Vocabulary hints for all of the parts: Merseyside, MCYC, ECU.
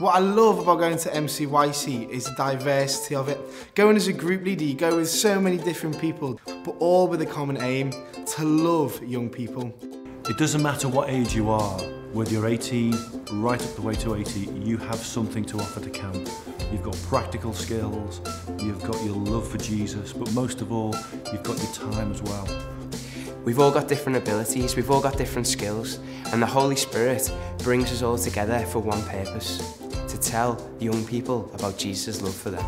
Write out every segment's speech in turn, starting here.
What I love about going to MCYC is the diversity of it. Going as a group leader, you go with so many different people, but all with a common aim, to love young people. It doesn't matter what age you are, whether you're 18, right up the way to 80, you have something to offer to camp. You've got practical skills, you've got your love for Jesus, but most of all, you've got your time as well. We've all got different abilities, we've all got different skills, and the Holy Spirit brings us all together for one purpose, to tell young people about Jesus' love for them.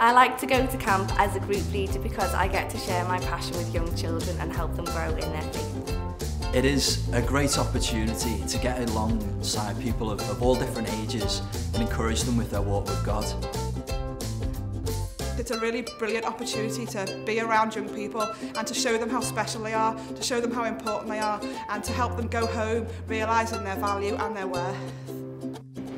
I like to go to camp as a group leader because I get to share my passion with young children and help them grow in their faith. It is a great opportunity to get alongside people of all different ages and encourage them with their walk with God. It's a really brilliant opportunity to be around young people and to show them how special they are, to show them how important they are, and to help them go home realising their value and their worth.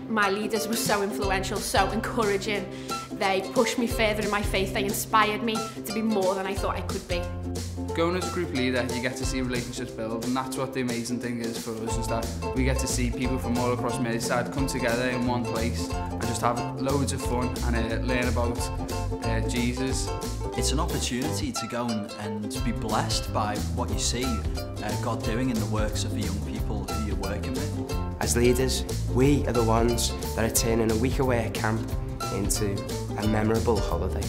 My leaders were so influential, so encouraging. They pushed me further in my faith, they inspired me to be more than I thought I could be. Going as a group leader, you get to see relationships build, and that's what the amazing thing is for us, is that we get to see people from all across Merseyside come together in one place and just have loads of fun and learn about Jesus. It's an opportunity to go and be blessed by what you see God doing in the works of the young people who you're working with. As leaders, we are the ones that are turning a week away at camp into a memorable holiday.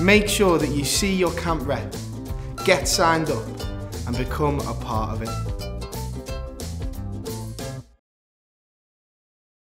Make sure that you see your camp rep, get signed up, and become a part of it.